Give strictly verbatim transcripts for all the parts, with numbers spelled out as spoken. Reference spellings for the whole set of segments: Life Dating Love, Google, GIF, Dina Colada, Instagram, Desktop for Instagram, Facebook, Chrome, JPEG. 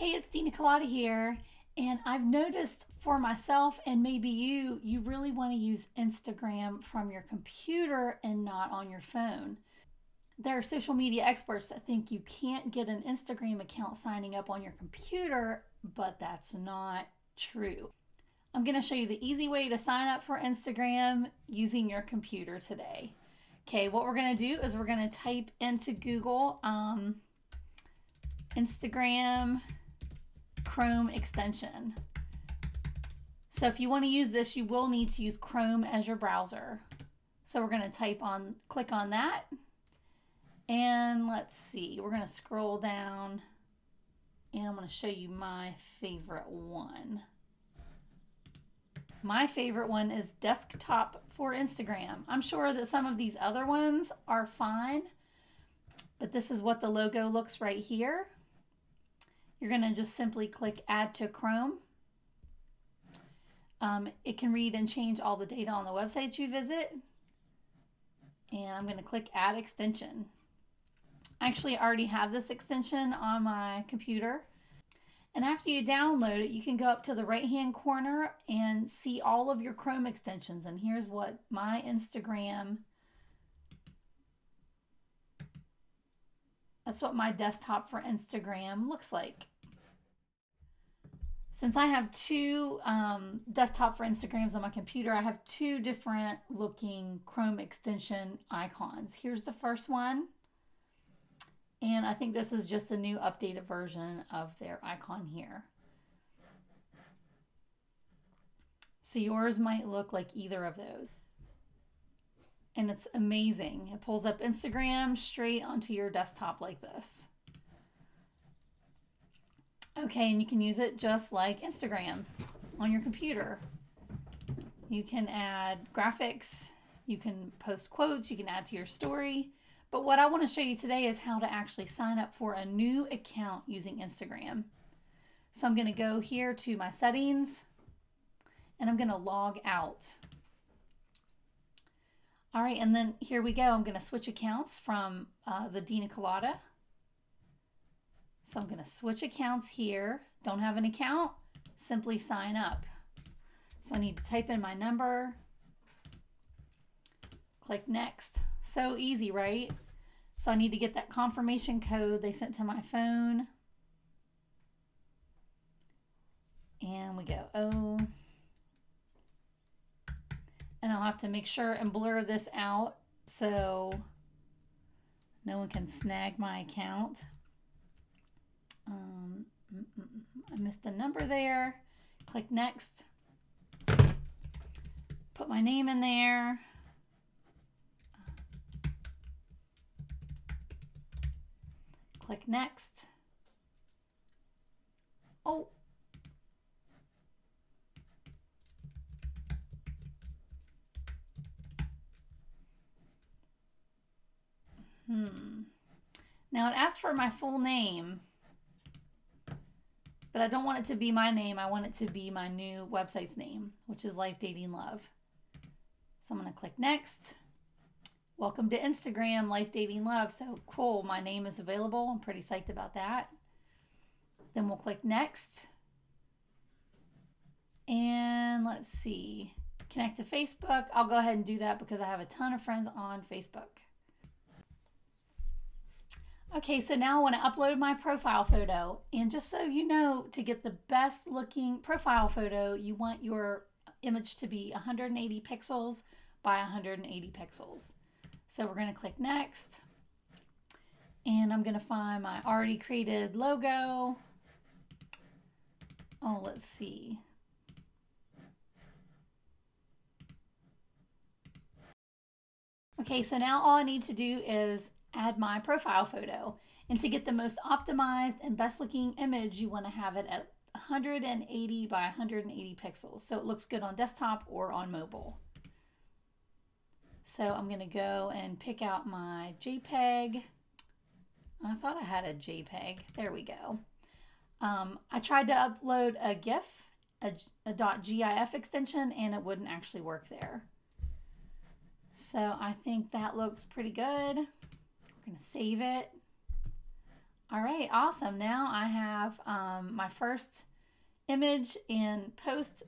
Hey, it's Dina Colada here, and I've noticed for myself and maybe you, you really want to use Instagram from your computer and not on your phone. There are social media experts that think you can't get an Instagram account signing up on your computer, but that's not true. I'm going to show you the easy way to sign up for Instagram using your computer today. Okay, what we're going to do is we're going to type into Google um, Instagram Chrome extension. So if you want to use this, you will need to use Chrome as your browser. So we're going to type on, click on that. And let's see, we're going to scroll down and I'm going to show you my favorite one. My favorite one is Desktop for Instagram. I'm sure that some of these other ones are fine, but this is what the logo looks right here. You're going to just simply click Add to Chrome. Um, it can read and change all the data on the websites you visit. And I'm going to click Add Extension. Actually, I already have this extension on my computer. And after you download it, you can go up to the right-hand corner and see all of your Chrome extensions. And here's what my Instagram, that's what my Desktop for Instagram looks like. Since I have two um, Desktop for Instagrams on my computer, I have two different looking Chrome extension icons. Here's the first one. And I think this is just a new updated version of their icon here. So yours might look like either of those. And it's amazing. It pulls up Instagram straight onto your desktop like this. Okay, and you can use it just like Instagram on your computer. You can add graphics, you can post quotes, you can add to your story. But what I want to show you today is how to actually sign up for a new account using Instagram. So I'm going to go here to my settings and I'm going to log out. All right, and then here we go. I'm going to switch accounts from uh, the Dina Colada. So I'm going to switch accounts here. Don't have an account, simply sign up. So I need to type in my number, click next. So easy, right? So I need to get that confirmation code they sent to my phone. And we go, oh. And I'll have to make sure and blur this out so no one can snag my account. Um, I missed a number there. Click next. Put my name in there. Click next. Oh. Hmm. Now it asks for my full name, but I don't want it to be my name. I want it to be my new website's name, which is Life Dating Love. So I'm going to click next. Welcome to Instagram, Life Dating Love. So cool, my name is available. I'm pretty psyched about that. Then we'll click next. And let's see, connect to Facebook. I'll go ahead and do that because I have a ton of friends on Facebook. Okay, so now I want to upload my profile photo. And just so you know, to get the best looking profile photo, you want your image to be one hundred eighty pixels by one hundred eighty pixels. So we're going to click next, and I'm going to find my already created logo. Oh, let's see. Okay, so now all I need to do is add my profile photo. And to get the most optimized and best looking image, you want to have it at one hundred eighty by one hundred eighty pixels. So it looks good on desktop or on mobile. So I'm gonna go and pick out my JPEG. I thought I had a JPEG, there we go. Um, I tried to upload a GIF, a, a .gif extension, and it wouldn't actually work there. So I think that looks pretty good. We're gonna save it. All right, awesome. Now I have um, my first image and post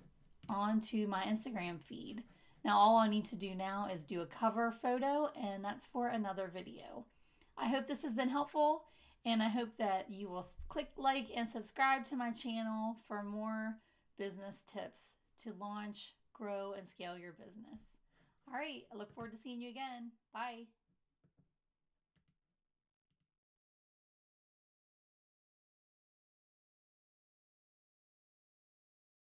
onto my Instagram feed. Now all I need to do now is do a cover photo, and that's for another video. I hope this has been helpful, and I hope that you will click like and subscribe to my channel for more business tips to launch, grow, and scale your business. All right, I look forward to seeing you again. Bye.